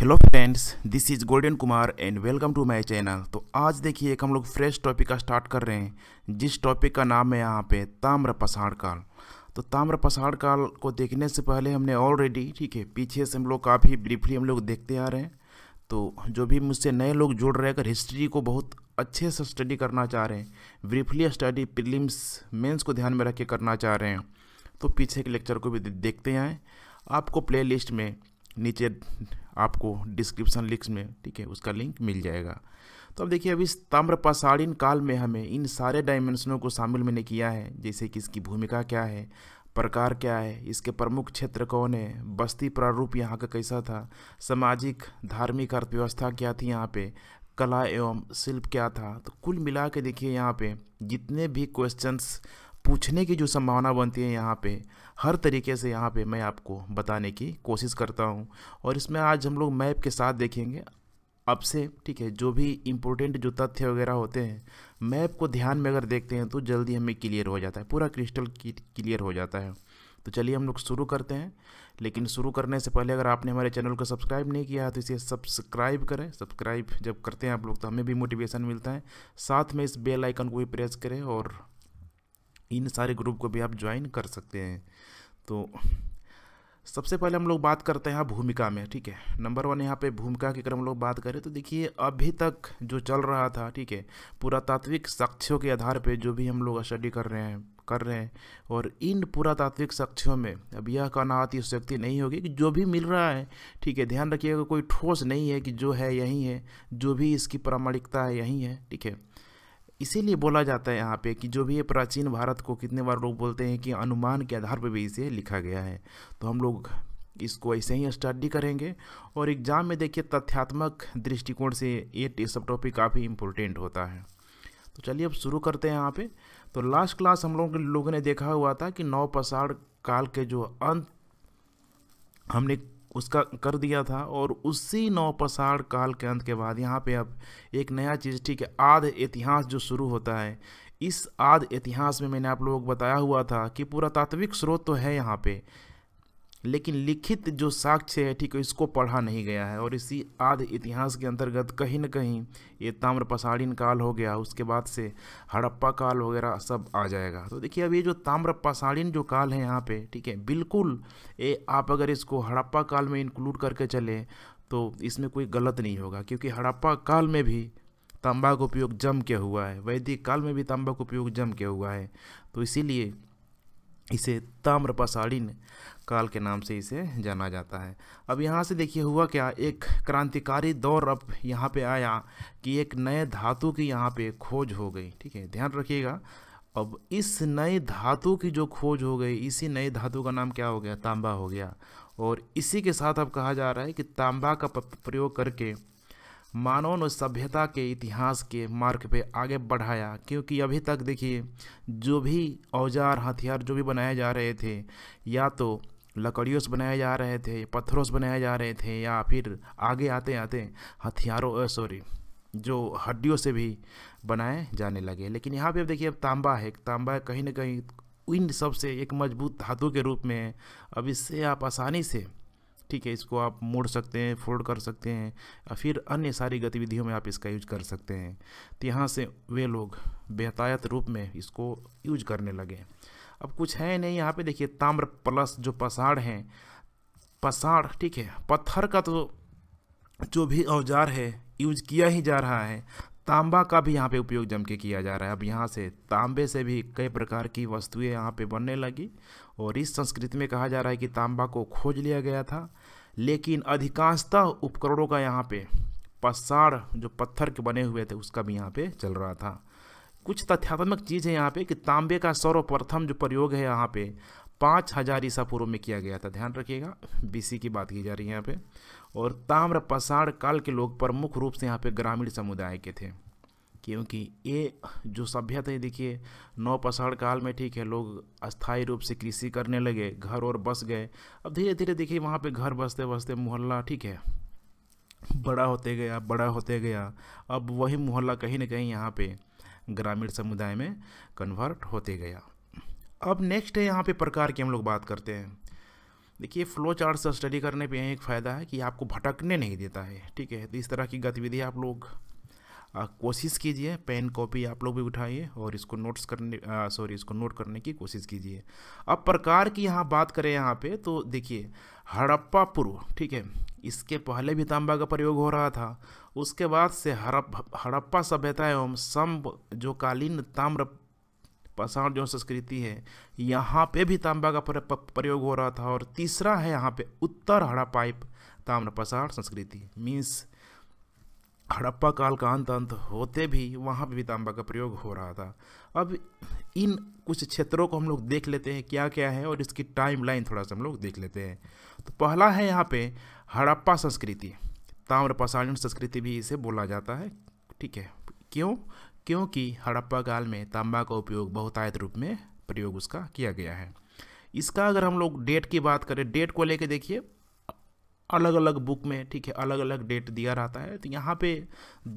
Hello friends, this is golden Kumar and welcome to my channel. तो आज देखिए एक हम लोग फ्रेश टॉपिक का स्टार्ट कर रहे हैं, जिस टॉपिक का नाम है यहाँ पे ताम्र पाषाण काल। तो ताम्र पाषाण काल को देखने से पहले हमने ऑलरेडी, ठीक है, पीछे से हम लोग काफ़ी ब्रीफली हम लोग देखते आ रहे हैं। तो जो भी मुझसे नए लोग जुड़ रहे हैं, अगर हिस्ट्री को बहुत अच्छे से स्टडी करना चाह रहे हैं, ब्रीफली स्टडी प्रीलिम्स मेंस को ध्यान में रख के करना चाह रहे हैं, तो पीछे के लेक्चर को भी देखते आएँ। आपको प्ले लिस्ट में नीचे आपको डिस्क्रिप्शन लिंक्स में, ठीक है, उसका लिंक मिल जाएगा। तो अब देखिए, अभी इस ताम्रपाषाणीन काल में हमें इन सारे डायमेंशनों को शामिल मैंने किया है, जैसे कि इसकी भूमिका क्या है, प्रकार क्या है, इसके प्रमुख क्षेत्र कौन है, बस्ती प्रारूप यहाँ का कैसा था, सामाजिक धार्मिक अर्थव्यवस्था क्या थी यहाँ पे, कला एवं शिल्प क्या था। तो कुल मिला के देखिए यहाँ पे जितने भी क्वेश्चंस पूछने की जो संभावना बनती है यहाँ पे, हर तरीके से यहाँ पे मैं आपको बताने की कोशिश करता हूँ। और इसमें आज हम लोग मैप के साथ देखेंगे आपसे, ठीक है, जो भी इम्पोर्टेंट जो तथ्य वगैरह होते हैं, मैप को ध्यान में अगर देखते हैं तो जल्दी हमें क्लियर हो जाता है, पूरा क्रिस्टल क्लियर हो जाता है। तो चलिए हम लोग शुरू करते हैं। लेकिन शुरू करने से पहले अगर आपने हमारे चैनल को सब्सक्राइब नहीं किया है तो इसे सब्सक्राइब करें। सब्सक्राइब जब करते हैं आप लोग तो हमें भी मोटिवेशन मिलता है, साथ में इस बेल आइकन को भी प्रेस करें और इन सारे ग्रुप को भी आप ज्वाइन कर सकते हैं। तो सबसे पहले हम लोग बात करते हैं यहाँ भूमिका में, ठीक है, नंबर वन यहाँ पे भूमिका की अगर हम लोग बात करें तो देखिए अभी तक जो चल रहा था, ठीक है, पुरातात्विक साक्ष्यों के आधार पे जो भी हम लोग स्टडी कर रहे हैं और इन पुरातात्विक साक्ष्यों में अब यह कहना अतिशयोक्ति नहीं होगी कि जो भी मिल रहा है, ठीक है, ध्यान रखिएगा कोई ठोस नहीं है कि जो है यही है, जो भी इसकी प्रामाणिकता है यही है, ठीक है। इसीलिए बोला जाता है यहाँ पे कि जो भी ये प्राचीन भारत को कितने बार लोग बोलते हैं कि अनुमान के आधार पर भी इसे लिखा गया है। तो हम लोग इसको ऐसे ही स्टडी करेंगे और एग्ज़ाम में देखिए तथ्यात्मक दृष्टिकोण से ये सब टॉपिक काफ़ी इम्पोर्टेंट होता है। तो चलिए अब शुरू करते हैं यहाँ पे। तो लास्ट क्लास हम लोगों ने देखा हुआ था कि नवपाषाण काल के जो अंत हमने उसका कर दिया था, और उसी नवपाषाण काल के अंत के बाद यहाँ पे अब एक नया चीज़, ठीक है, आद इतिहास जो शुरू होता है। इस आद इतिहास में मैंने आप लोगों को बताया हुआ था कि पुरातात्विक स्रोत तो है यहाँ पे, लेकिन लिखित जो साक्ष्य है, ठीक है, इसको पढ़ा नहीं गया है। और इसी आद इतिहास के अंतर्गत कहीं ना कहीं ये ताम्रपाषाणीन काल हो गया, उसके बाद से हड़प्पा काल वगैरह सब आ जाएगा। तो देखिए अब ये जो ताम्रपाषाणीन जो काल है यहाँ पे, ठीक है, बिल्कुल ये आप अगर इसको हड़प्पा काल में इंक्लूड करके चले तो इसमें कोई गलत नहीं होगा, क्योंकि हड़प्पा काल में भी तांबा का उपयोग जम के हुआ है, वैदिक काल में भी तांबा का उपयोग जम के हुआ है। तो इसीलिए इसे ताम्रपाषाणीन काल के नाम से इसे जाना जाता है। अब यहाँ से देखिए हुआ क्या, एक क्रांतिकारी दौर अब यहाँ पे आया कि एक नए धातु की यहाँ पे खोज हो गई, ठीक है, ध्यान रखिएगा। अब इस नए धातु की जो खोज हो गई, इसी नए धातु का नाम क्या हो गया, तांबा हो गया। और इसी के साथ अब कहा जा रहा है कि तांबा का प्रयोग करके मानव सभ्यता के इतिहास के मार्ग पे आगे बढ़ाया, क्योंकि अभी तक देखिए जो भी औजार हथियार जो भी बनाए जा रहे थे, या तो लकड़ियों से बनाए जा रहे थे, पत्थरों से बनाए जा रहे थे, या फिर आगे आते आते हथियारों जो हड्डियों से भी बनाए जाने लगे। लेकिन यहाँ पे अब देखिए अब तांबा है, तांबा कहीं ना कहीं इन सब से एक मजबूत धातु के रूप में है। अब इससे आप आसानी से, ठीक है, इसको आप मोड़ सकते हैं, फोल्ड कर सकते हैं, और फिर अन्य सारी गतिविधियों में आप इसका यूज कर सकते हैं। तो यहाँ से वे लोग बेहतायत रूप में इसको यूज करने लगे। अब कुछ है नहीं यहाँ पे देखिए, ताम्र प्लस जो पाषाण है, पाषाण, ठीक है, पत्थर का तो जो भी औजार है यूज किया ही जा रहा है, तांबा का भी यहाँ पे उपयोग जम के किया जा रहा है। अब यहाँ से तांबे से भी कई प्रकार की वस्तुएं यहाँ पे बनने लगी, और इस संस्कृति में कहा जा रहा है कि तांबा को खोज लिया गया था, लेकिन अधिकांशतः उपकरणों का यहाँ पे पाषाण जो पत्थर के बने हुए थे उसका भी यहाँ पे चल रहा था। कुछ तथ्यात्मक चीज़ है यहाँ पे कि तांबे का सर्वप्रथम जो प्रयोग है यहाँ पे 5000 ईसा पूर्व में किया गया था, ध्यान रखिएगा BC की बात की जा रही है यहाँ पे। और ताम्रपाषाण काल के लोग प्रमुख रूप से यहाँ पे ग्रामीण समुदाय के थे, क्योंकि ये जो सभ्यता है देखिए नवपाषाण काल में, ठीक है, लोग अस्थायी रूप से कृषि करने लगे, घर और बस गए। अब धीरे धीरे देखिए वहाँ पे घर बसते बसते मोहल्ला, ठीक है, बड़ा होते गया। अब वही मोहल्ला कहीं ना कहीं यहाँ पे ग्रामीण समुदाय में कन्वर्ट होते गया। अब नेक्स्ट है यहाँ पे प्रकार की हम लोग बात करते हैं। देखिए फ्लो चार्ट्स स्टडी करने पे एक फ़ायदा है कि आपको भटकने नहीं देता है, ठीक है। तो इस तरह की गतिविधि आप लोग कोशिश कीजिए, पेन कॉपी आप लोग भी उठाइए और इसको नोट करने की कोशिश कीजिए। अब प्रकार की यहाँ बात करें यहाँ पे तो देखिए हड़प्पा पूर्व, ठीक है, इसके पहले भी तांबा का प्रयोग हो रहा था। उसके बाद से हड़प्पा सभ्यता एवं संब जो कालीन ताम्र पाषाण जो संस्कृति है यहाँ पे भी तांबा का प्रयोग हो रहा था। और तीसरा है यहाँ पे उत्तर हड़प्पाई ताम्र पाषाण संस्कृति, मीन्स हड़प्पा काल का अंत होते भी वहाँ पर भी तांबा का प्रयोग हो रहा था। अब इन कुछ क्षेत्रों को हम लोग देख लेते हैं क्या क्या है और इसकी टाइम लाइन थोड़ा सा हम लोग देख लेते हैं। तो पहला है यहाँ पे हड़प्पा संस्कृति, ताम्र पाषाण संस्कृति भी इसे बोला जाता है, ठीक है। क्योंकि हड़प्पा काल में तांबा का उपयोग बहुतायत रूप में प्रयोग उसका किया गया है। इसका अगर हम लोग डेट की बात करें, डेट को लेकर देखिए अलग अलग बुक में, ठीक है, अलग अलग डेट दिया रहता है। तो यहाँ पे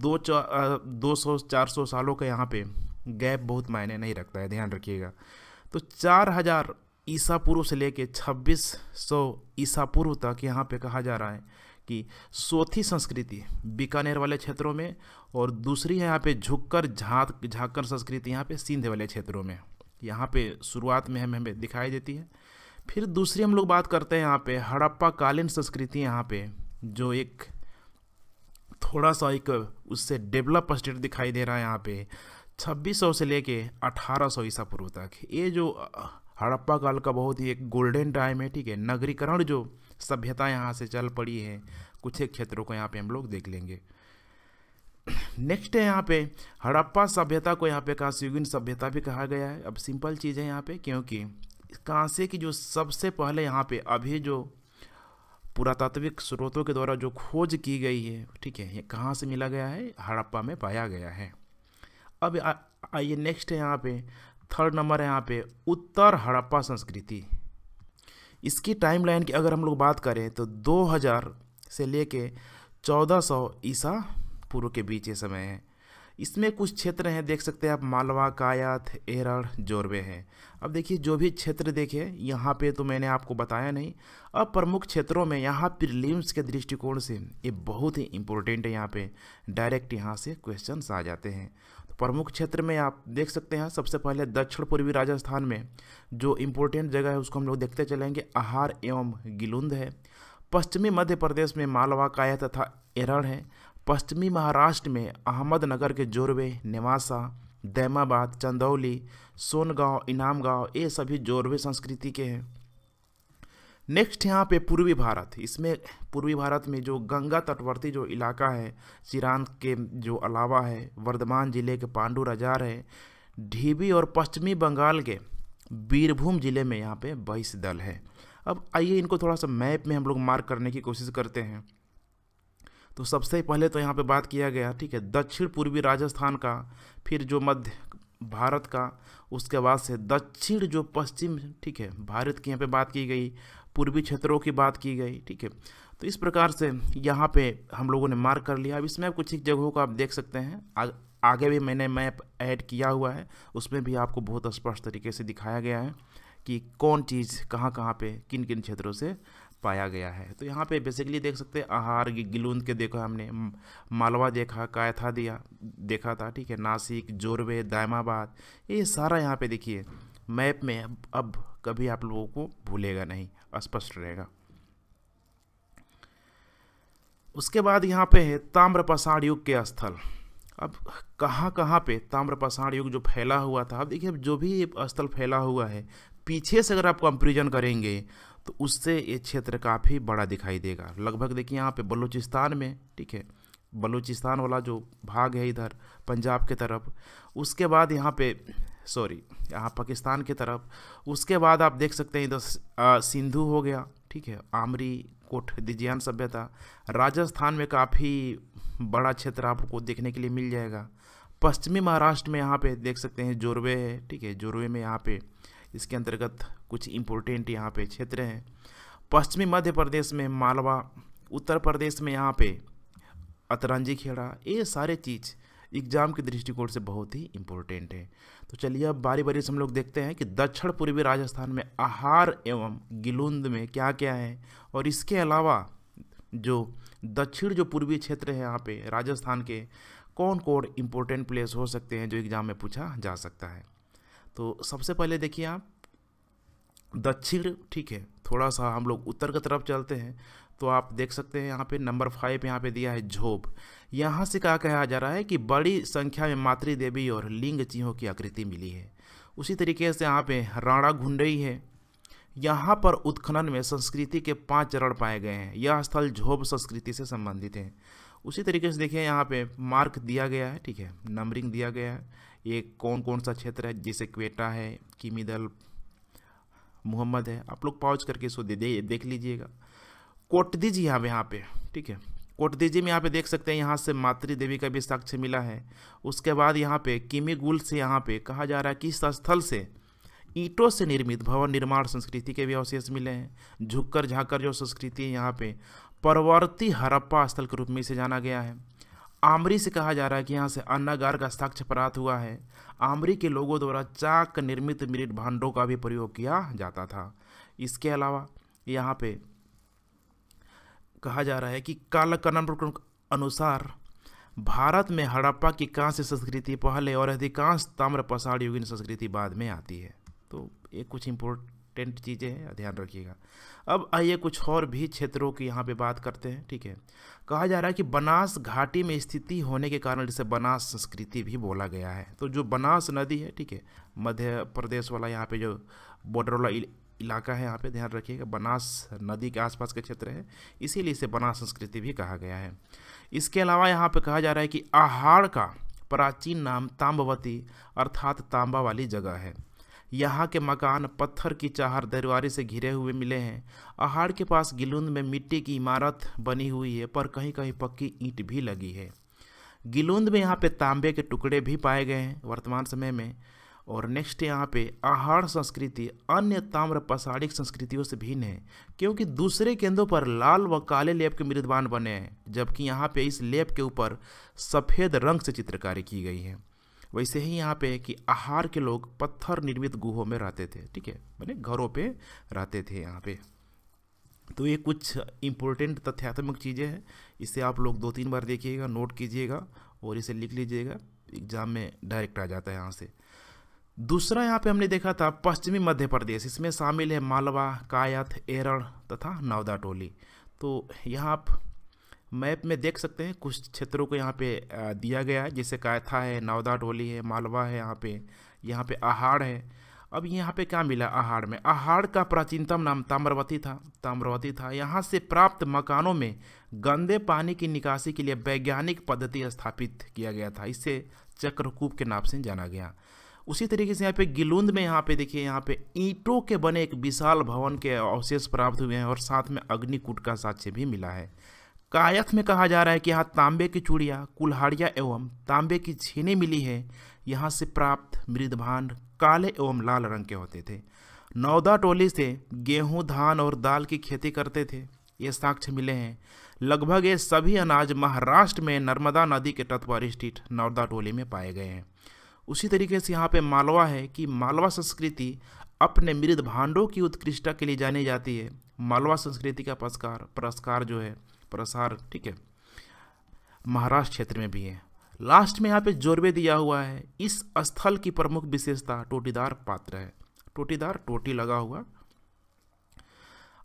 200-400 सालों का यहाँ पे गैप बहुत मायने नहीं रखता है, ध्यान रखिएगा। तो 4000 ईसा पूर्व से लेके 2600 ईसा पूर्व तक यहाँ पे कहा जा रहा है कि सोथी संस्कृति बीकानेर वाले क्षेत्रों में, और दूसरी है यहाँ पे झूकर झाकर संस्कृति यहाँ पे सिंध वाले क्षेत्रों में, यहाँ पे शुरुआत में हमें दिखाई देती है। फिर दूसरी हम लोग बात करते हैं यहाँ पे हड़प्पा कालीन संस्कृति, यहाँ पे जो एक थोड़ा सा एक उससे डेवलप स्टेट दिखाई दे रहा है यहाँ पे 2600 से लेके 1800 ईसा पूर्व तक। ये जो हड़प्पा काल का बहुत ही एक गोल्डन टाइम है, ठीक है। नगरीकरण जो सभ्यता यहाँ से चल पड़ी है, कुछ एक क्षेत्रों को यहाँ पे हम लोग देख लेंगे। नेक्स्ट है यहाँ पे हड़प्पा सभ्यता को यहाँ पे कांस्ययुगीन सभ्यता भी कहा गया है। अब सिंपल चीज़ है यहाँ पे, क्योंकि कांसे की जो सबसे पहले यहाँ पे अभी जो पुरातात्विक स्रोतों के द्वारा जो खोज की गई है, ठीक है, ये कहाँ से मिला गया है, हड़प्पा में पाया गया है। अब आइए नेक्स्ट है यहाँ पे थर्ड नंबर है यहाँ पे उत्तर हड़प्पा संस्कृति। इसकी टाइमलाइन की अगर हम लोग बात करें तो 2000 से लेके 1400 ईसा पूर्व के बीच ये समय है। इसमें कुछ क्षेत्र हैं, देख सकते हैं आप, मालवा, कायथ, ऐरण, जौरवे हैं। अब देखिए जो भी क्षेत्र देखे यहाँ पे तो मैंने आपको बताया नहीं। अब प्रमुख क्षेत्रों में यहाँ प्रीलिम्स के दृष्टिकोण से ये बहुत ही इम्पोर्टेंट है, यहाँ पे डायरेक्ट यहाँ से क्वेश्चंस आ जाते हैं। तो प्रमुख क्षेत्र में आप देख सकते हैं सबसे पहले दक्षिण पूर्वी राजस्थान में जो इम्पोर्टेंट जगह है उसको हम लोग देखते चलेंगे, आहार एवं गिलुंद है। पश्चिमी मध्य प्रदेश में मालवा, कायथ तथा ऐरण है। पश्चिमी महाराष्ट्र में अहमदनगर के जोरवे, नेवासा, दैमाबाद, चंदौली, सोनगांव, इनामगांव, ये सभी जोरवे संस्कृति के हैं। नेक्स्ट यहाँ पे पूर्वी भारत, इसमें पूर्वी भारत में जो गंगा तटवर्ती जो इलाका है, चिरांद के जो अलावा है, वर्धमान जिले के पांडू रजार है, ढीबी और पश्चिमी बंगाल के बीरभूम जिले में यहाँ पे 22 दल है। अब आइए इनको थोड़ा सा मैप में हम लोग मार्क करने की कोशिश करते हैं। तो सबसे पहले तो यहाँ पे बात किया गया, ठीक है, दक्षिण पूर्वी राजस्थान का, फिर जो मध्य भारत का, उसके बाद से दक्षिण जो पश्चिम, ठीक है, भारत की यहाँ पे बात की गई, पूर्वी क्षेत्रों की बात की गई, ठीक है। तो इस प्रकार से यहाँ पे हम लोगों ने मार्क कर लिया। अब इसमें कुछ एक जगहों को आप देख सकते हैं, आगे भी मैंने मैप ऐड किया हुआ है, उसमें भी आपको बहुत स्पष्ट तरीके से दिखाया गया है कि कौन चीज़ कहाँ कहाँ पे किन किन क्षेत्रों से पाया गया है। तो यहाँ पे बेसिकली देख सकते हैं आहार गिलुंद के देखा हमने, मालवा देखा, कायथा दिया देखा था, ठीक है, नासिक, जोरवे, दैमाबाद, ये सारा यहाँ पे देखिए मैप में अब कभी आप लोगों को भूलेगा नहीं, स्पष्ट रहेगा। उसके बाद यहाँ पे है ताम्र पाषाण युग के स्थल। अब कहाँ कहाँ पे ताम्र पाषाण युग जो फैला हुआ था, अब देखिए जो भी स्थल फैला हुआ है पीछे से अगर आप कंपेरिजन करेंगे तो उससे ये क्षेत्र काफ़ी बड़ा दिखाई देगा। लगभग देखिए यहाँ पे बलूचिस्तान में, ठीक है, बलूचिस्तान वाला जो भाग है इधर पंजाब के तरफ, उसके बाद यहाँ पे यहाँ पाकिस्तान की तरफ, उसके बाद आप देख सकते हैं इधर सिंधु हो गया, ठीक है, आमरी कोट दिजियान सभ्यता, राजस्थान में काफ़ी बड़ा क्षेत्र आपको देखने के लिए मिल जाएगा। पश्चिमी महाराष्ट्र में यहाँ पे देख सकते हैं जोरवे है, ठीक है, जोरवे में यहाँ पे इसके अंतर्गत कुछ इम्पोर्टेंट यहाँ पे क्षेत्र हैं। पश्चिमी मध्य प्रदेश में मालवा, उत्तर प्रदेश में यहाँ पे अतरंजी खेड़ा, ये सारे चीज़ एग्जाम के दृष्टिकोण से बहुत ही इम्पोर्टेंट है। तो चलिए अब बारी बारी से हम लोग देखते हैं कि दक्षिण पूर्वी राजस्थान में आहार एवं गिलुंद में क्या क्या है, और इसके अलावा जो दक्षिण जो पूर्वी क्षेत्र है यहाँ पे राजस्थान के कौन कौन इम्पोर्टेंट प्लेस हो सकते हैं जो एग्ज़ाम में पूछा जा सकता है। तो सबसे पहले देखिए आप दक्षिण, ठीक है, थोड़ा सा हम लोग उत्तर की तरफ चलते हैं तो आप देख सकते हैं यहाँ पे नंबर 5 यहाँ पे दिया है झोप। यहाँ से क्या कहा जा रहा है कि बड़ी संख्या में मातृ देवी और लिंग चिन्हों की आकृति मिली है। उसी तरीके से यहाँ पे राणा घुंडई है, यहाँ पर उत्खनन में संस्कृति के 5 चरण पाए गए हैं। यह स्थल झोप संस्कृति से संबंधित है। उसी तरीके से देखिए यहाँ पे मार्क दिया गया है, ठीक है, नंबरिंग दिया गया है, ये कौन कौन सा क्षेत्र है, जैसे क्वेटा है, किमीदल, मोहम्मद है। आप लोग पॉज करके इसको देख लीजिएगा। कोटदीजी यहाँ पे ठीक है, कोटदीजी में यहाँ पे देख सकते हैं यहाँ से मातृ देवी का भी साक्ष्य मिला है। उसके बाद यहाँ पे किमीगुल से यहाँ पे कहा जा रहा है कि इस स्थल से ईंटों से निर्मित भवन निर्माण संस्कृति के भी अवशेष मिले हैं। झूकर झाकर जो संस्कृति है यहाँ पे परवर्ती हड़प्पा स्थल के रूप में इसे जाना गया है। आमरी से कहा जा रहा है कि यहाँ से अन्नागार का साक्ष्य प्राप्त हुआ है। आमरी के लोगों द्वारा चाक निर्मित मिरिट भांडों का भी प्रयोग किया जाता था। इसके अलावा यहाँ पे कहा जा रहा है कि कालक्रम अनुसार भारत में हड़प्पा की कांस्य संस्कृति पहले और अधिकांश ताम्र पाषाण युगीन संस्कृति बाद में आती है। तो ये कुछ इम्पोर्टेंट चीज़ें हैं, ध्यान रखिएगा। अब आइए कुछ और भी क्षेत्रों की यहाँ पे बात करते हैं, ठीक है। कहा जा रहा है कि बनास घाटी में स्थिति होने के कारण इसे बनास संस्कृति भी बोला गया है। तो जो बनास नदी है, ठीक है, मध्य प्रदेश वाला यहाँ पे जो बॉर्डर वाला इलाका है, यहाँ पे ध्यान रखिएगा बनास नदी के आसपास के क्षेत्र है, इसीलिए इसे बनास संस्कृति भी कहा गया है। इसके अलावा यहाँ पे कहा जा रहा है कि आहङ का प्राचीन नाम ताम्बवती अर्थात तांबा वाली जगह है। यहाँ के मकान पत्थर की चाहर दरवारी से घिरे हुए मिले हैं। आहङ के पास गिलुंद में मिट्टी की इमारत बनी हुई है, पर कहीं कहीं पक्की ईंट भी लगी है। गिलुंद में यहाँ पे तांबे के टुकड़े भी पाए गए हैं वर्तमान समय में। और नेक्स्ट यहाँ पे आहङ संस्कृति अन्य ताम्र पाषाणिक संस्कृतियों से भिन्न है, क्योंकि दूसरे केंद्रों पर लाल व काले लेप के मृदबान बने हैं, जबकि यहाँ पे इस लेप के ऊपर सफ़ेद रंग से चित्रकारी की गई है। वैसे ही यहाँ पे कि आहङ के लोग पत्थर निर्मित गुहों में रहते थे, ठीक है, माने घरों पे रहते थे यहाँ पे। तो ये कुछ इम्पोर्टेंट तथ्यात्मक चीज़ें हैं, इसे आप लोग 2-3 बार देखिएगा, नोट कीजिएगा और इसे लिख लीजिएगा, एग्ज़ाम में डायरेक्ट आ जाता है यहाँ से। दूसरा यहाँ पे हमने देखा था पश्चिमी मध्य प्रदेश, इसमें शामिल है मालवा, कायथ, ऐरण तथा नवदा टोली। तो यहाँ आप मैप में देख सकते हैं कुछ क्षेत्रों को यहाँ पे दिया गया है, जैसे कायथा है, नवदा टोली है, मालवा है, यहाँ पे आहङ है। अब यहाँ पे क्या मिला आहङ में, आहङ का प्राचीनतम नाम ताम्रवती था। यहाँ से प्राप्त मकानों में गंदे पानी की निकासी के लिए वैज्ञानिक पद्धति स्थापित किया गया था, इससे चक्रकूप के नाम से जाना गया। उसी तरीके से यहाँ पे गिलुंद में यहाँ पे देखिए यहाँ पे ईंटों के बने एक विशाल भवन के अवशेष प्राप्त हुए हैं और साथ में अग्निकूट का साक्ष्य भी मिला है। कायथ में कहा जा रहा है कि यहाँ तांबे की चूड़ियाँ, कुल्हाड़ियाँ एवं तांबे की छेने मिली है। यहाँ से प्राप्त मृदभांड काले एवं लाल रंग के होते थे। नवदा टोली से गेहूँ, धान और दाल की खेती करते थे, ये साक्ष्य मिले हैं। लगभग ये सभी अनाज महाराष्ट्र में नर्मदा नदी के तट पर स्थित नवदा टोली में पाए गए हैं। उसी तरीके से यहाँ पे मालवा है कि मालवा संस्कृति अपने मृद भांडों की उत्कृष्टता के लिए जानी जाती है। मालवा संस्कृति का प्रसार ठीक है महाराष्ट्र क्षेत्र में भी है। लास्ट में यहाँ पे जौरवे दिया हुआ है। इस स्थल की प्रमुख विशेषता टोटीदार पात्र है, टोटीदार टोटी लगा हुआ।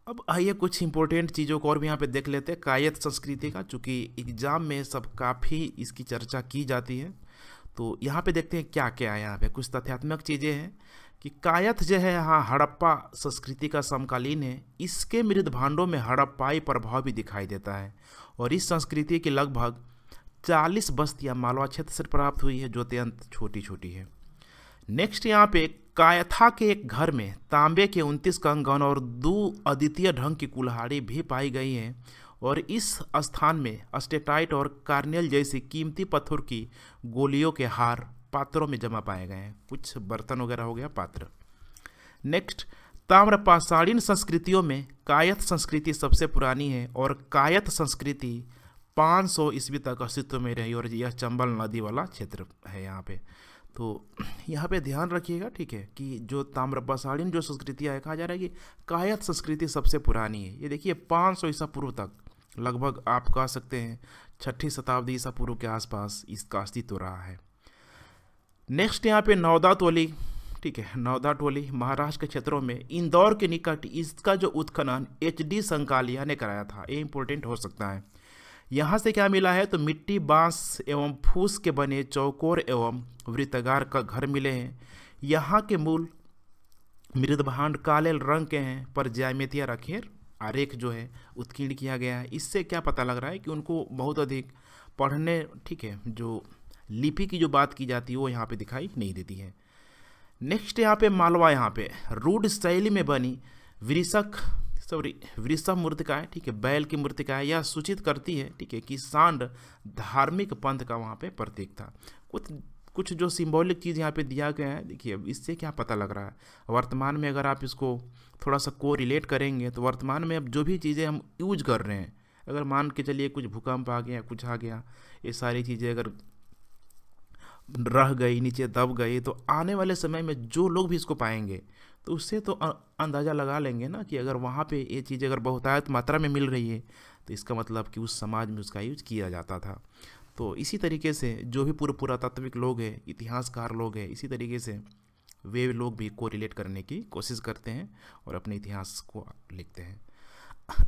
अब आइए कुछ इंपॉर्टेंट चीज़ों को और भी यहाँ पे देख लेते हैं। कायथ संस्कृति का चूँकि एग्जाम में सब काफ़ी इसकी चर्चा की जाती है, तो यहाँ पे देखते हैं क्या क्या है। यहाँ पे कुछ तथ्यात्मक चीज़ें हैं कि कायथ जो है यहाँ हड़प्पा संस्कृति का समकालीन है। इसके मृद भांडों में हड़प्पाई प्रभाव भी दिखाई देता है और इस संस्कृति की लगभग 40 बस्तियाँ मालवा क्षेत्र से प्राप्त हुई है, जो अत्यंत छोटी छोटी है। नेक्स्ट यहाँ पे कायथा के एक घर में तांबे के 29 कंगन और 2 अद्वितीय ढंग की कुल्हाड़ी भी पाई गई हैं और इस स्थान में अस्टेटाइट और कार्नेल जैसे कीमती पत्थर की गोलियों के हार पात्रों में जमा पाए गए हैं। कुछ बर्तन वगैरह हो गया पात्र। नेक्स्ट ताम्र पाषाणीन संस्कृतियों में कायथ संस्कृति सबसे पुरानी है और कायथ संस्कृति 500 ईस्वी तक अस्तित्व में रही और यह चंबल नदी वाला क्षेत्र है यहाँ पे। तो यहाँ पे ध्यान रखिएगा, ठीक है, कि जो ताम्रपाषाणीन जो संस्कृतियाँ है, कहा जा रहा है कि कायथ संस्कृति सबसे पुरानी है। ये देखिए 500 ईसा पूर्व तक, लगभग आप कह सकते हैं 6ठी शताब्दी ईसा पूर्व के आसपास इसका अस्तित्व रहा है। नेक्स्ट यहाँ पे नौदा टोली, ठीक है, नौदा टोली महाराष्ट्र के क्षेत्रों में इंदौर के निकट, इसका जो उत्खनन HD संकालिया ने कराया था, ये इम्पोर्टेंट हो सकता है। यहाँ से क्या मिला है तो मिट्टी, बांस एवं फूस के बने चौकोर एवं वृत्ताकार का घर मिले हैं। यहाँ के मूल मृदभांड काले रंग के हैं, पर ज्यामितीय रखेर आरेख जो है उत्कीर्ण किया गया है। इससे क्या पता लग रहा है कि उनको बहुत अधिक पढ़ने, ठीक है, जो लिपि की जो बात की जाती है वो यहाँ पे दिखाई नहीं देती है। नेक्स्ट यहाँ पे मालवा, यहाँ पे रूढ़ शैली में बनी वृषभ मूर्तिकाएँ, ठीक है, बैल की मूर्तिकाएँ, यह सूचित करती है, ठीक है, कि सांड धार्मिक पंथ का वहाँ पे प्रतीक था। कुछ जो सिंबॉलिक चीज़ यहाँ पे दिया गया है, देखिए इससे क्या पता लग रहा है। वर्तमान में अगर आप इसको थोड़ा सा कोरिलेट करेंगे तो वर्तमान में अब जो भी चीज़ें हम यूज कर रहे हैं, अगर मान के चलिए कुछ भूकंप आ गया, कुछ आ गया, ये सारी चीज़ें अगर रह गई, नीचे दब गई, तो आने वाले समय में जो लोग भी इसको पाएंगे तो उससे तो अंदाज़ा लगा लेंगे ना कि अगर वहाँ पे ये चीज़ अगर बहुतायत मात्रा में मिल रही है तो इसका मतलब कि उस समाज में उसका यूज किया जाता था। तो इसी तरीके से जो भी पूर्व पुरातात्विक लोग हैं, इतिहासकार लोग हैं, इसी तरीके से वे लोग भी कोरिलेट करने की कोशिश करते हैं और अपने इतिहास को लिखते हैं।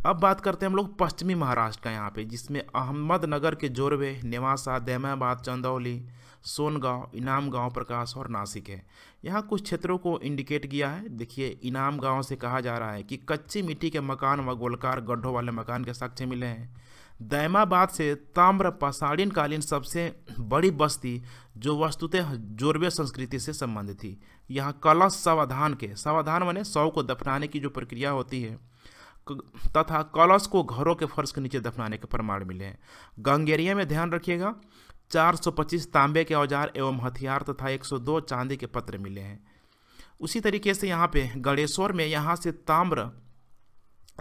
अब बात करते हैं हम लोग पश्चिमी महाराष्ट्र का, यहाँ पे जिसमें अहमदनगर के जोरवे, नेवासा, दैमाबाद, चंदौली, सोनगांव, इनामगांव, प्रकाश और नासिक है। यहाँ कुछ क्षेत्रों को इंडिकेट किया है। देखिए इनामगांव से कहा जा रहा है कि कच्ची मिट्टी के मकान व गोलकार गड्ढों वाले मकान के साक्ष्य मिले हैं। दैमाबाद से ताम्र पाषाणीन कालीन सबसे बड़ी बस्ती जो वस्तुतः जोरवे संस्कृति से संबंधित थी। यहाँ कलश सावधान के, सावधान माने शव को दफनाने की जो प्रक्रिया होती है, तथा कलश को घरों के फर्श के नीचे दफनाने के प्रमाण मिले हैं। गंगेरिया में ध्यान रखिएगा 425 तांबे के औजार एवं हथियार तथा 102 चांदी के पत्र मिले हैं। उसी तरीके से यहाँ पे गणेश्वर में, यहाँ से ताम्र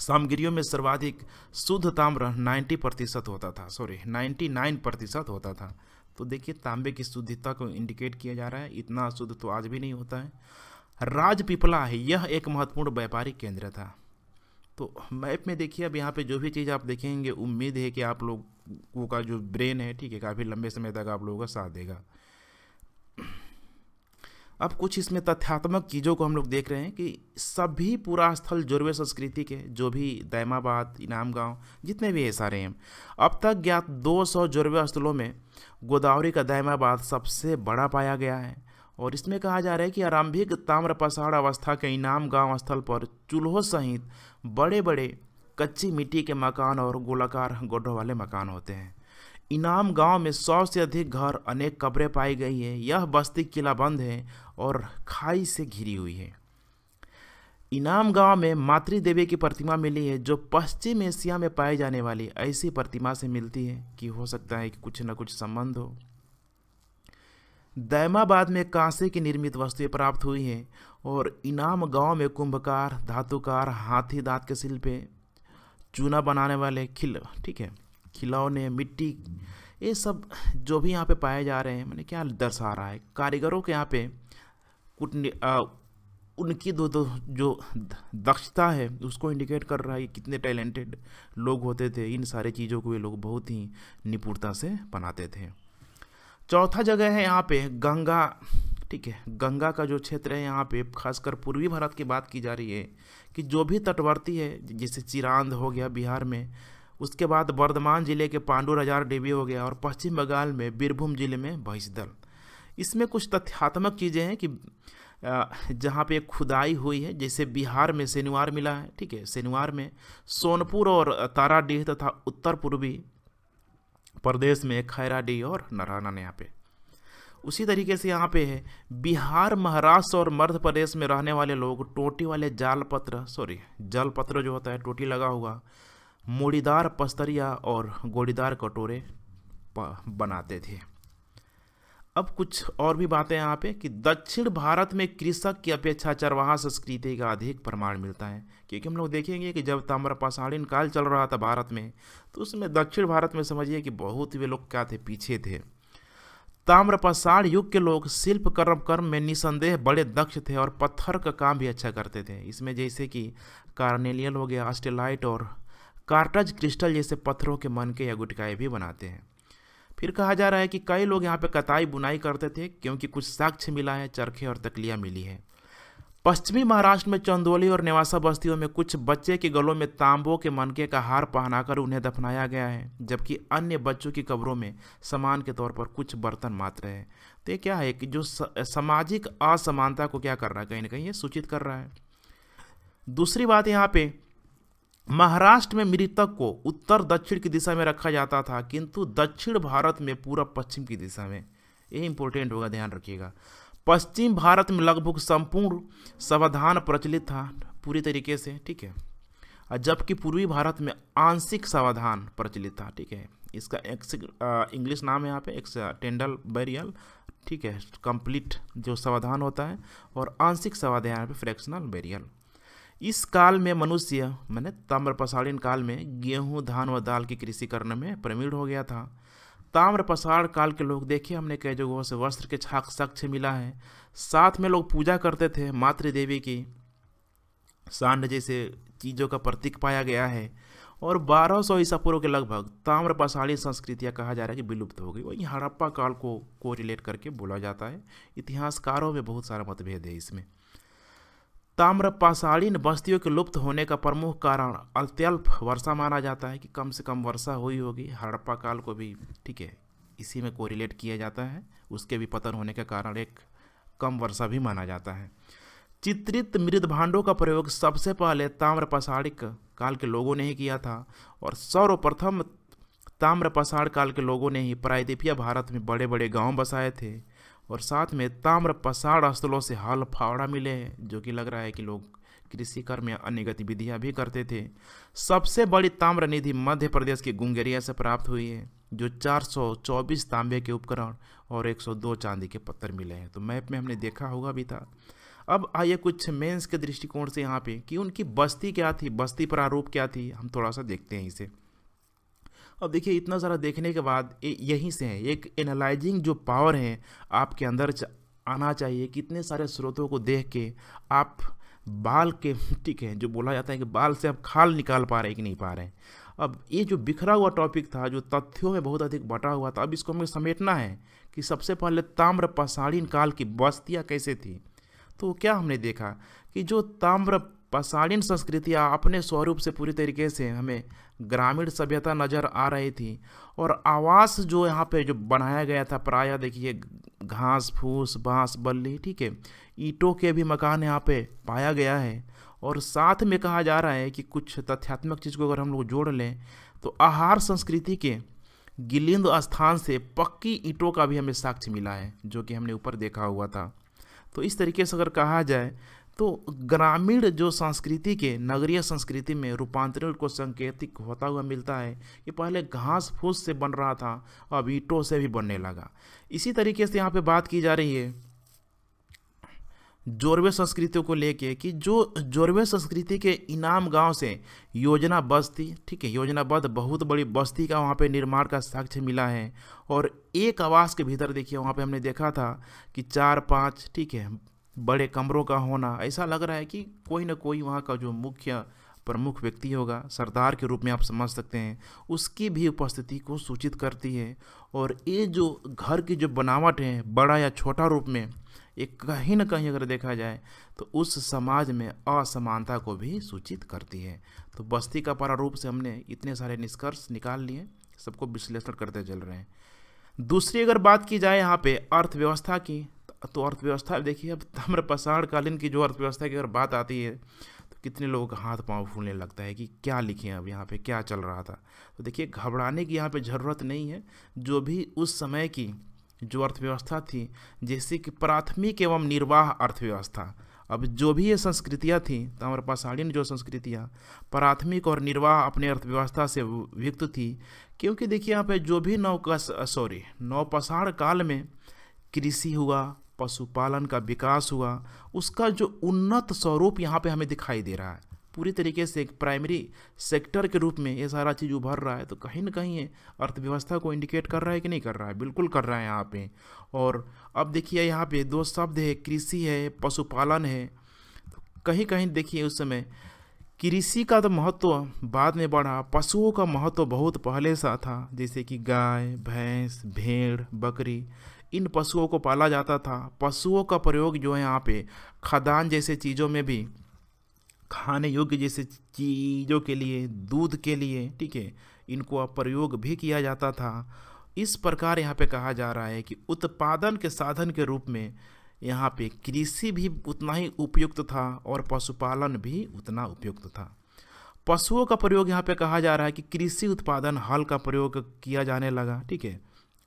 सामग्रियों में सर्वाधिक शुद्ध ताम्र 90% होता था, 99% होता था। तो देखिए तांबे की शुद्धता को इंडिकेट किया जा रहा है, इतना शुद्ध तो आज भी नहीं होता है। राजपीपला है, यह एक महत्वपूर्ण व्यापारिक केंद्र था। तो मैप में देखिए, अब यहाँ पे जो भी चीज़ आप देखेंगे, उम्मीद है कि आप लोगों का जो ब्रेन है, ठीक है, काफ़ी लंबे समय तक आप लोगों का साथ देगा। अब कुछ इसमें तथ्यात्मक चीज़ों को हम लोग देख रहे हैं कि सभी पूरा स्थल जोरवे संस्कृति के, जो भी दैमाबाद, इनामगांव, जितने भी है सारे हैं। अब तक ज्ञात 200 जोरवे स्थलों में गोदावरी का दैमाबाद सबसे बड़ा पाया गया है। और इसमें कहा जा रहा है कि आरंभिक ताम्रपाषाण अवस्था के इनामगांव स्थल पर चूल्हों सहित बड़े बड़े कच्ची मिट्टी के मकान और गोलाकार गड्ढों वाले मकान होते हैं। इनामगांव में 100 से अधिक घर, अनेक कब्रें पाई गई हैं। यह बस्ती किलाबंद है और खाई से घिरी हुई है। इनामगांव में मातृदेवी की प्रतिमा मिली है, जो पश्चिम एशिया में पाई जाने वाली ऐसी प्रतिमा से मिलती है कि हो सकता है कि कुछ न कुछ संबंध हो। दैमाबाद में कांसे की निर्मित वस्तुएं प्राप्त हुई हैं और इनामगांव में कुंभकार, धातुकार, हाथी दांत के शिल्पें, चूना बनाने वाले खिलौने, मिट्टी, ये सब जो भी यहाँ पे पाए जा रहे हैं, मैंने क्या दर्शा रहा है, कारीगरों के यहाँ पे उनकी जो दक्षता है उसको इंडिकेट कर रहा है कि कितने टैलेंटेड लोग होते थे। इन सारी चीज़ों को ये लोग बहुत ही निपुणता से बनाते थे। चौथा जगह है यहाँ पे गंगा, ठीक है, गंगा का जो क्षेत्र है यहाँ पे खासकर पूर्वी भारत की बात की जा रही है कि जो भी तटवर्ती है, जैसे चिरांद हो गया बिहार में, उसके बाद बर्धमान जिले के पांडुर हजार डेवी हो गया, और पश्चिम बंगाल में बीरभूम जिले में भैंसदल। इसमें कुछ तथ्यात्मक चीज़ें हैं कि जहाँ पे खुदाई हुई है, जैसे बिहार में शनिवार मिला है, ठीक है, शनिवार में सोनपुर और ताराडीह तथा उत्तर पूर्वी प्रदेश में खैराडीह और नराना ने यहाँ पे। उसी तरीके से यहाँ पे है बिहार, महाराष्ट्र और मध्य प्रदेश में रहने वाले लोग टोटी वाले जलपत्र जो होता है, टोटी लगा हुआ, मोड़ीदार पस्तरिया और गोड़ीदार कटोरे बनाते थे। अब कुछ और भी बातें यहाँ पे कि दक्षिण भारत में कृषक की अपेक्षा चरवाहा संस्कृति का अधिक प्रमाण मिलता है, क्योंकि हम लोग देखेंगे कि जब ताम्र पाषाण काल चल रहा था भारत में, तो उसमें दक्षिण भारत में समझिए कि बहुत वे लोग क्या थे, पीछे थे। ताम्र पाषाण युग के लोग शिल्प कर्म में निसंदेह बड़े दक्ष थे और पत्थर का काम भी अच्छा करते थे। इसमें जैसे कि कार्नेलियल हो गया, आस्टेलाइट और कार्टज क्रिस्टल जैसे पत्थरों के मनके या गुटकाए भी बनाते हैं। फिर कहा जा रहा है कि कई लोग यहाँ पे कताई बुनाई करते थे, क्योंकि कुछ साक्ष्य मिला है, चरखे और तकलियाँ मिली है। पश्चिमी महाराष्ट्र में चंदोली और नेवासा बस्तियों में कुछ बच्चे के गलों में तांबों के मनके का हार पहनाकर उन्हें दफनाया गया है, जबकि अन्य बच्चों की कब्रों में सामान के तौर पर कुछ बर्तन मात्र है। तो ये क्या है कि जो सामाजिक असमानता को क्या कर रहा है, कहीं ना कहीं ये सूचित कर रहा है। दूसरी बात यहाँ पे, महाराष्ट्र में मृतक को उत्तर दक्षिण की दिशा में रखा जाता था, किंतु दक्षिण भारत में पूरा पश्चिम की दिशा में। ये इंपॉर्टेंट होगा, ध्यान रखिएगा। पश्चिम भारत में लगभग संपूर्ण समाधान प्रचलित था पूरी तरीके से, ठीक है, जबकि पूर्वी भारत में आंशिक समाधान प्रचलित था, ठीक है। इसका इंग्लिश नाम है यहाँ पे एक्सटेंडल बेरियल, ठीक है, कंप्लीट जो समाधान होता है, और आंशिक समाधान यहाँ पे फ्रैक्शनल बेरियल। इस काल में मनुष्य माने ताम्रपाषाण काल में गेहूँ, धान व दाल की कृषि करने में प्रवीण हो गया था। ताम्र पाषाण काल के लोग देखिए हमने कई जगहों से वस्त्र के छाक साक्ष्य मिला है। साथ में लोग पूजा करते थे, मातृ देवी की सांड जैसे चीज़ों का प्रतीक पाया गया है। और 1200 ईसा पूर्व के लगभग ताम्र पाषाणी संस्कृतियाँ कहा जा रहा है कि विलुप्त हो गई। वही हड़प्पा काल को कोरिलेट करके बोला जाता है। इतिहासकारों में बहुत सारा मतभेद है इसमें। ताम्र पाषाणीन बस्तियों के लुप्त होने का प्रमुख कारण अत्यल्प वर्षा माना जाता है, कि कम से कम वर्षा हुई होगी। हड़प्पा काल को भी, ठीक है, इसी में कोरिलेट किया जाता है। उसके भी पतन होने का कारण एक कम वर्षा भी माना जाता है। चित्रित मृद भांडों का प्रयोग सबसे पहले ताम्र पाषाण काल के लोगों ने ही किया था, और सर्वप्रथम ताम्र पाषाण काल के लोगों ने ही प्रायद्वीपीय भारत में बड़े बड़े गाँव बसाए थे। और साथ में ताम्र पाषाण स्थलों से हल, फावड़ा मिले हैं, जो कि लग रहा है कि लोग कृषि कर्म या अन्य गतिविधियाँ भी करते थे। सबसे बड़ी ताम्र निधि मध्य प्रदेश के गुंगेरिया से प्राप्त हुई है, जो 424 तांबे के उपकरण और 102 चांदी के पत्थर मिले हैं। तो मैप में हमने देखा होगा भी था। अब आइए कुछ मेंस के दृष्टिकोण से यहाँ पे कि उनकी बस्ती क्या थी, बस्ती प्रारूप क्या थी, हम थोड़ा सा देखते हैं इसे। अब देखिए, इतना सारा देखने के बाद यहीं से है एक एनालाइजिंग जो पावर है आपके अंदर आना चाहिए। कितने सारे स्रोतों को देख के आप बाल के, ठीक है, जो बोला जाता है कि बाल से आप खाल निकाल पा रहे हैं कि नहीं पा रहे हैं। अब ये जो बिखरा हुआ टॉपिक था, जो तथ्यों में बहुत अधिक बटा हुआ था, अब इसको हमें समेटना है कि सबसे पहले ताम्र पाषाणीन काल की बस्तियाँ कैसे थी। तो क्या हमने देखा कि जो ताम्र पाषाणीन संस्कृतियाँ अपने स्वरूप से पूरी तरीके से हमें ग्रामीण सभ्यता नज़र आ रही थी। और आवास जो यहाँ पे जो बनाया गया था, प्रायः देखिए घास फूस, बाँस बल्ली, ठीक है, ईंटों के भी मकान यहाँ पे पाया गया है। और साथ में कहा जा रहा है कि कुछ तथ्यात्मक चीज़ को अगर हम लोग जोड़ लें तो आहार संस्कृति के गिलिंद स्थान से पक्की ईंटों का भी हमें साक्ष्य मिला है, जो कि हमने ऊपर देखा हुआ था। तो इस तरीके से अगर कहा जाए तो ग्रामीण जो संस्कृति के नगरीय संस्कृति में रूपांतरण को संकेतिक होता हुआ मिलता है कि पहले घास फूस से बन रहा था, अब ईंटों से भी बनने लगा। इसी तरीके से यहाँ पे बात की जा रही है जौरवे संस्कृतियों को लेके कि जो जौरवे संस्कृति के इनाम गांव से योजना बस्ती, ठीक है, योजनाबद्ध बहुत बड़ी बस्ती का वहाँ पे निर्माण का साक्ष्य मिला है। और एक आवास के भीतर देखिए वहाँ पे हमने देखा था कि 4-5, ठीक है, बड़े कमरों का होना। ऐसा लग रहा है कि कोई ना कोई वहाँ का जो मुख्य प्रमुख व्यक्ति होगा, सरदार के रूप में आप समझ सकते हैं, उसकी भी उपस्थिति को सूचित करती है। और ये जो घर की जो बनावट है, बड़ा या छोटा रूप में, एक कहीं ना कहीं अगर देखा जाए तो उस समाज में असमानता को भी सूचित करती है। तो बस्ती का प्रारूप से हमने इतने सारे निष्कर्ष निकाल लिए, सबको विश्लेषण करते चल रहे हैं। दूसरी अगर बात की जाए यहाँ पे अर्थव्यवस्था की, तो अर्थव्यवस्था देखिए, अब ताम्र पाषाण कालीन की जो अर्थव्यवस्था की अगर बात आती है तो कितने लोगों का हाथ पांव फूलने लगता है कि क्या लिखें, अब यहाँ पे क्या चल रहा था। तो देखिए, घबराने की यहाँ पे ज़रूरत नहीं है। जो भी उस समय की जो अर्थव्यवस्था थी, जैसे कि प्राथमिक एवं निर्वाह अर्थव्यवस्था, अब जो भी ये संस्कृतियाँ थीं, ताम्र पाषाणीन जो संस्कृतियाँ प्राथमिक और निर्वाह अपनी अर्थव्यवस्था से युक्त थी। क्योंकि देखिए यहाँ पे जो भी नौपाषाण काल में कृषि हुआ, पशुपालन का विकास हुआ, उसका जो उन्नत स्वरूप यहाँ पे हमें दिखाई दे रहा है। पूरी तरीके से एक प्राइमरी सेक्टर के रूप में ये सारा चीज़ उभर रहा है, तो कहीं ना कहीं ये अर्थव्यवस्था को इंडिकेट कर रहा है कि नहीं कर रहा है? बिल्कुल कर रहा है यहाँ पे। और अब देखिए यहाँ पे दो शब्द है, कृषि है, पशुपालन है। तो कहीं कहीं देखिए उस समय कृषि का तो महत्व बाद में बढ़ा, पशुओं का महत्व बहुत पहले सा था, जैसे कि गाय, भैंस, भेड़, बकरी, इन पशुओं को पाला जाता था। पशुओं का प्रयोग जो है यहाँ पे खाद्यान्न जैसे चीज़ों में भी, खाने योग्य जैसे चीज़ों के लिए, दूध के लिए, ठीक है, इनको प्रयोग भी किया जाता था। इस प्रकार यहाँ पे कहा जा रहा है कि उत्पादन के साधन के रूप में यहाँ पे कृषि भी उतना ही उपयुक्त था और पशुपालन भी उतना उपयुक्त था। पशुओं का प्रयोग यहाँ पे कहा जा रहा है कि कृषि उत्पादन हल का प्रयोग किया जाने लगा, ठीक है।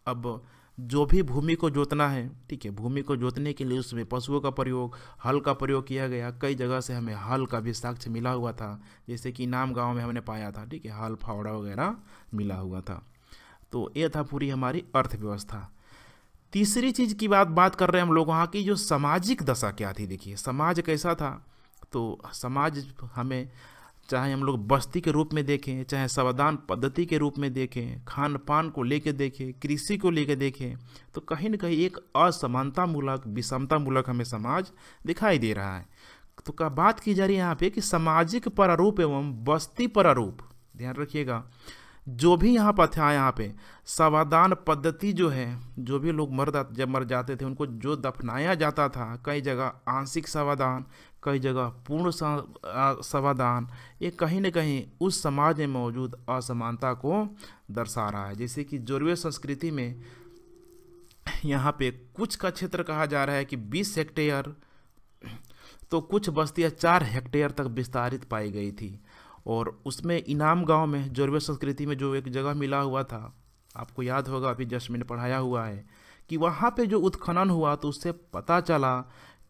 अब जो भी भूमि को जोतना है, ठीक है, भूमि को जोतने के लिए उसमें पशुओं का प्रयोग, हल का प्रयोग किया गया। कई जगह से हमें हल का भी साक्ष्य मिला हुआ था, जैसे कि नाम गांव में हमने पाया था, ठीक है, हल, फावड़ा वगैरह मिला हुआ था। तो ये था पूरी हमारी अर्थव्यवस्था। तीसरी चीज़ की बात कर रहे हैं हम लोग वहाँ की, जो सामाजिक दशा क्या थी। देखिए समाज कैसा था, तो समाज हमें, चाहे हम लोग बस्ती के रूप में देखें, चाहे संवादान पद्धति के रूप में देखें, खान पान को लेके देखें, कृषि को लेके देखें, तो कहीं ना कहीं एक असमानतामूलक, विषमतामूलक हमें समाज दिखाई दे रहा है। तो क्या बात की जा रही है यहाँ पे कि सामाजिक प्रारूप एवं बस्ती प्रारूप। ध्यान रखिएगा, जो भी यहाँ पर था, यहाँ पे संवादान पद्धति जो है, जो भी लोग जब मर जाते थे उनको जो दफनाया जाता था, कई जगह आंशिक संवादान, कई जगह पूर्ण संवादान, ये कहीं ना कहीं उस समाज में मौजूद असमानता को दर्शा रहा है। जैसे कि जौरवे संस्कृति में यहाँ पे कुछ का क्षेत्र कहा जा रहा है कि 20 हेक्टेयर, तो कुछ बस्तियाँ 4 हेक्टेयर तक विस्तारित पाई गई थी। और उसमें इनाम गांव में जौरवे संस्कृति में जो एक जगह मिला हुआ था, आपको याद होगा, अभी जस्ट मैंने पढ़ाया हुआ है कि वहाँ पे जो उत्खनन हुआ तो उससे पता चला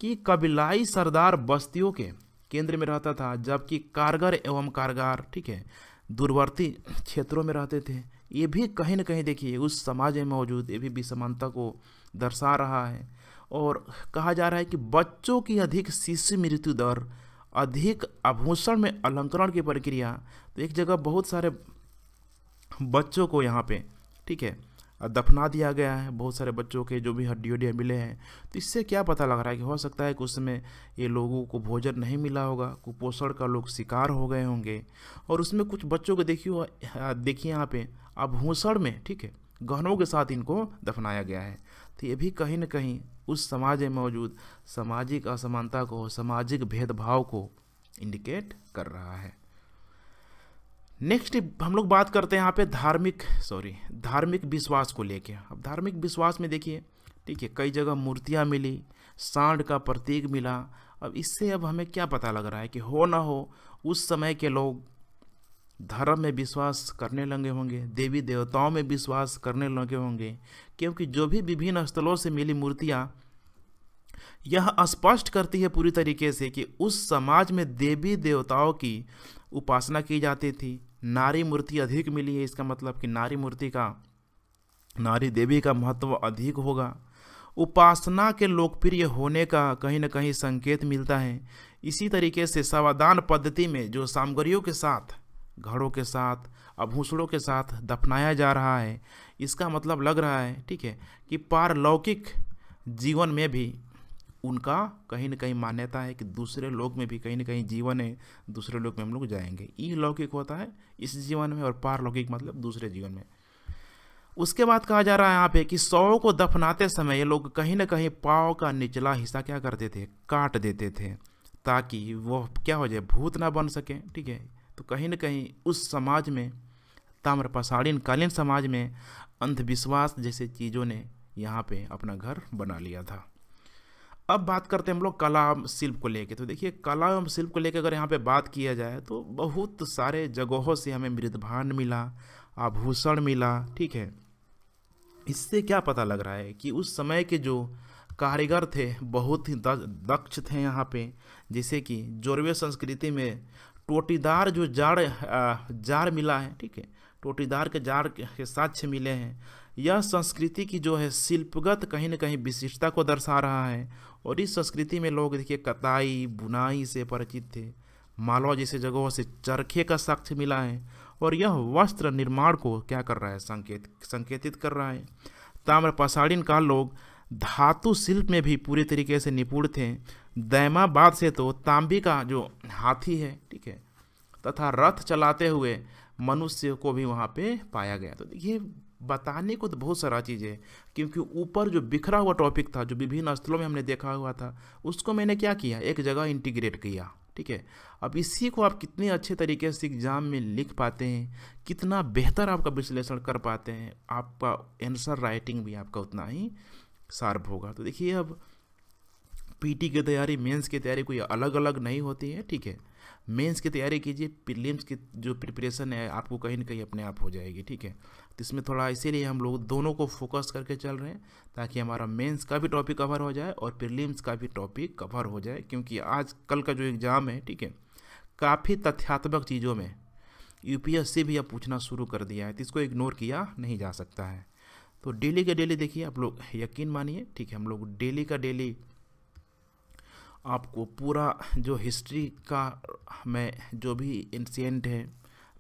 कि कबीलाई सरदार बस्तियों के केंद्र में रहता था, जबकि कारगर एवं कारगार, ठीक है, दूरवर्ती क्षेत्रों में रहते थे। ये भी कहीं ना कहीं देखिए उस समाज में मौजूद ये भी विषमता को दर्शा रहा है। और कहा जा रहा है कि बच्चों की अधिक शिशु मृत्यु दर, अधिक आभूषण में अलंकरण की प्रक्रिया, तो एक जगह बहुत सारे बच्चों को यहाँ पे, ठीक है, दफना दिया गया है, बहुत सारे बच्चों के जो भी हड्डियों मिले हैं। तो इससे क्या पता लग रहा है कि हो सकता है कि उसमें ये लोगों को भोजन नहीं मिला होगा, कुपोषण का लोग शिकार हो गए होंगे। और उसमें कुछ बच्चों को देखिए यहाँ पे आभूषण में, ठीक है, गहनों के साथ इनको दफनाया गया है। तो ये भी कहीं ना कहीं उस समाज में मौजूद सामाजिक असमानता को, सामाजिक भेदभाव को इंडिकेट कर रहा है। नेक्स्ट हम लोग बात करते हैं यहाँ पे धार्मिक विश्वास को लेके। अब धार्मिक विश्वास में देखिए, ठीक है, कई जगह मूर्तियाँ मिली, सांड का प्रतीक मिला। अब इससे अब हमें क्या पता लग रहा है कि हो ना हो उस समय के लोग धर्म में विश्वास करने लगे होंगे, देवी देवताओं में विश्वास करने लगे होंगे, क्योंकि जो भी विभिन्न स्थलों से मिली मूर्तियाँ यह स्पष्ट करती है पूरी तरीके से कि उस समाज में देवी देवताओं की उपासना की जाती थी। नारी मूर्ति अधिक मिली है, इसका मतलब कि नारी देवी का महत्व अधिक होगा। उपासना के लोकप्रिय होने का कहीं ना कहीं संकेत मिलता है। इसी तरीके से संवादान पद्धति में जो सामग्रियों के साथ, घड़ों के साथ, आभूषणों के साथ दफनाया जा रहा है, इसका मतलब लग रहा है, ठीक है, कि पारलौकिक जीवन में भी उनका कहीं ना कहीं मान्यता है कि दूसरे लोक में भी कहीं ना कहीं जीवन है, दूसरे लोक में हम लोग जाएंगे। ई लौकिक होता है इस जीवन में, और पारलौकिक मतलब दूसरे जीवन में। उसके बाद कहा जा रहा है यहाँ पे कि शवों को दफनाते समय ये लोग कहीं ना कहीं पाँव का निचला हिस्सा क्या करते थे, काट देते थे, ताकि वह क्या हो जाए, भूत ना बन सके, ठीक है। तो कहीं ना कहीं उस समाज में, ताम्र पाषाण कालीन समाज में अंधविश्वास जैसे चीज़ों ने यहाँ पे अपना घर बना लिया था। अब बात करते हैं हम लोग कला एवं शिल्प को लेके। तो देखिए कला एवं शिल्प को लेके अगर यहाँ पे बात किया जाए तो बहुत सारे जगहों से हमें मृदभांड मिला, आभूषण मिला, ठीक है। इससे क्या पता लग रहा है कि उस समय के जो कारीगर थे बहुत ही दक्ष थे यहाँ पे। जैसे कि जौरवे संस्कृति में टोटीदार जो जार मिला है, ठीक है, टोटीदार के जार के साक्ष्य मिले हैं। यह संस्कृति की जो है शिल्पगत कहीं ना कहीं विशिष्टता को दर्शा रहा है। और इस संस्कृति में लोग देखिए कताई बुनाई से परिचित थे। मालवा जैसे जगहों से चरखे का साक्ष्य मिला है और यह वस्त्र निर्माण को क्या कर रहा है, संकेतित कर रहा है। ताम्र पाषाण काल लोग धातु शिल्प में भी पूरे तरीके से निपुण थे। दैमाबाद से तो तांबी का जो हाथी है, ठीक है, तथा रथ चलाते हुए मनुष्य को भी वहाँ पे पाया गया। तो देखिए बताने को तो बहुत सारा चीज़ें, क्योंकि ऊपर जो बिखरा हुआ टॉपिक था जो विभिन्न स्थलों में हमने देखा हुआ था, उसको मैंने क्या किया, एक जगह इंटीग्रेट किया। ठीक है, अब इसी को आप कितने अच्छे तरीके से एग्जाम में लिख पाते हैं, कितना बेहतर आपका विश्लेषण कर पाते हैं, आपका आंसर राइटिंग भी आपका उतना ही शार्प होगा। तो देखिए अब पीटी की तैयारी, मेंस की तैयारी कोई अलग अलग नहीं होती है। ठीक है, मेंस की तैयारी कीजिए, प्रीलिम्स की जो प्रिपरेशन है आपको कहीं ना कहीं अपने आप हो जाएगी। ठीक है, तो इसमें थोड़ा इसीलिए हम लोग दोनों को फोकस करके चल रहे हैं, ताकि हमारा मेंस का भी टॉपिक कवर हो जाए और प्रीलिम्स का भी टॉपिक कवर हो जाए। क्योंकि आज कल का जो एग्ज़ाम है, ठीक है, काफ़ी तथ्यात्मक चीज़ों में यूपीएससी भी अब पूछना शुरू कर दिया है, तो इसको इग्नोर किया नहीं जा सकता है। तो डेली का डेली देखिए, आप लोग यकीन मानिए, ठीक है, हम लोग डेली का डेली आपको पूरा जो हिस्ट्री का में जो भी एंशिएंट है,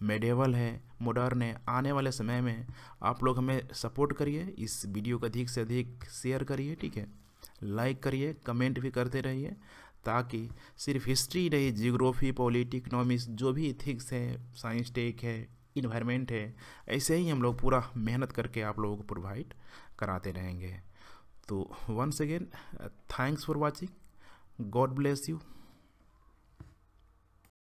मेडिवल है, मॉडर्न है, आने वाले समय में आप लोग हमें सपोर्ट करिए। इस वीडियो को अधिक से अधिक शेयर करिए, ठीक है, लाइक करिए, कमेंट भी करते रहिए, ताकि सिर्फ हिस्ट्री नहीं, जियोग्राफी, पॉलिटी, इकोनॉमिक्स, जो भी एथिक्स है, साइंस टेक है, इन्वायरमेंट है, ऐसे ही हम लोग पूरा मेहनत करके आप लोगों को प्रोवाइड कराते रहेंगे। तो once again, thanks for watching, God bless you.